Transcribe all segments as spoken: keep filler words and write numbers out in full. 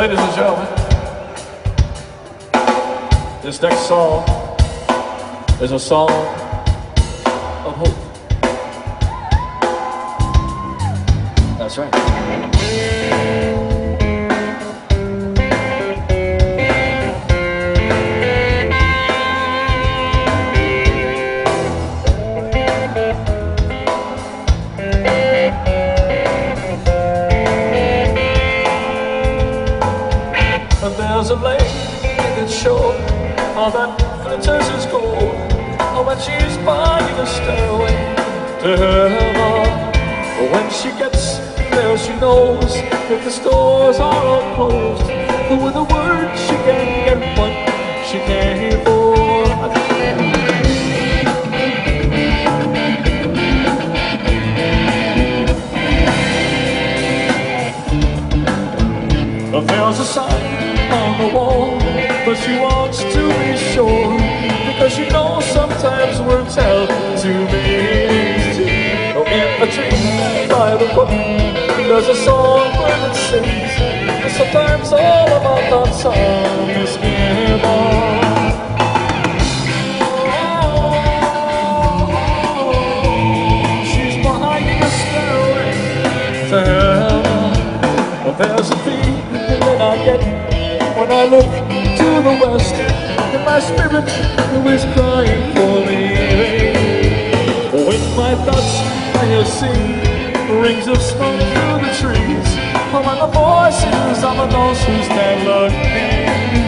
Ladies and gentlemen, this next song is a song of hope. That's right. There's a lady that's short, all that glitters is gold. Oh, when she's by the stairway to heaven. When she gets there, she knows that the stores are all closed. But with a word, she can get what she can't afford. There's a sign on the wall, but she wants to be sure, because she knows sometimes words help to be easy. Oh, in a tree by the brook, there's a song where it sings, and sometimes all of our thoughts are misgiven. She's behind the stairway to heaven. But there's a feeling that I get when I look to the west, and my spirit who is crying for me. With my thoughts I hear sing rings of smoke through the trees, from the voices of those who stand like me.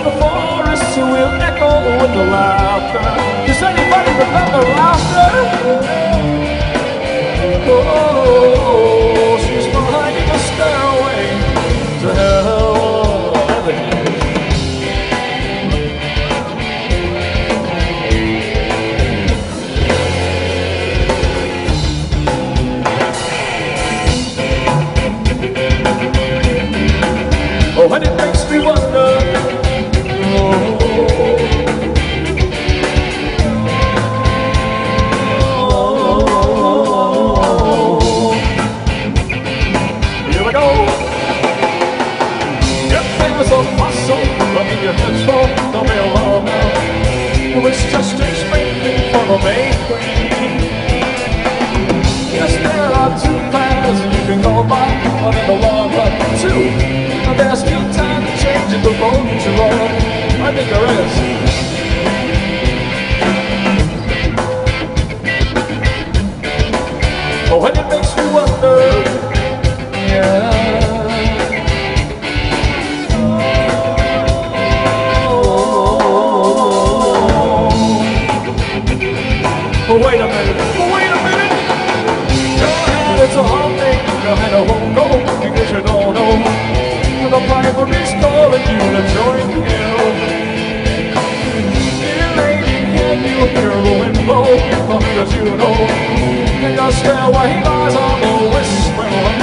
The forest will echo with the laughter. Does anybody remember laughter? Oh, she's behind the stairway to heaven. Oh, and it makes me wonder. It's just expecting for the main thing. Yes, there are two paths you can go by, but in the long run, two. But there's still time to change the road that you're on. I think there is. Oh, and it makes me wonder. Yeah. But wait a minute, but wait a minute. Girl, it's a hard thing, girl, and I won't go, because you don't know. And the Bible is calling you to join you. Dear lady, can you hear the wind blow? Because you know, and your stairway lies on the whispering wind.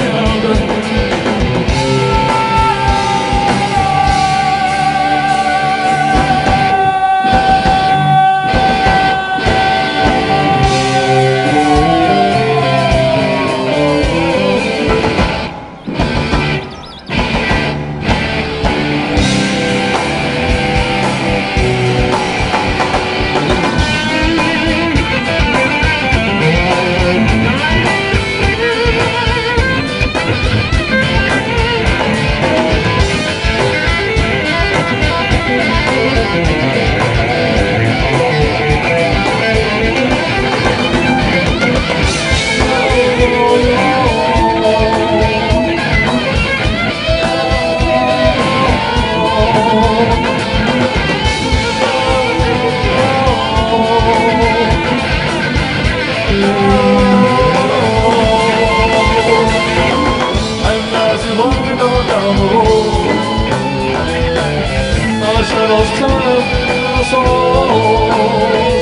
Shadows turn us all.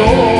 door.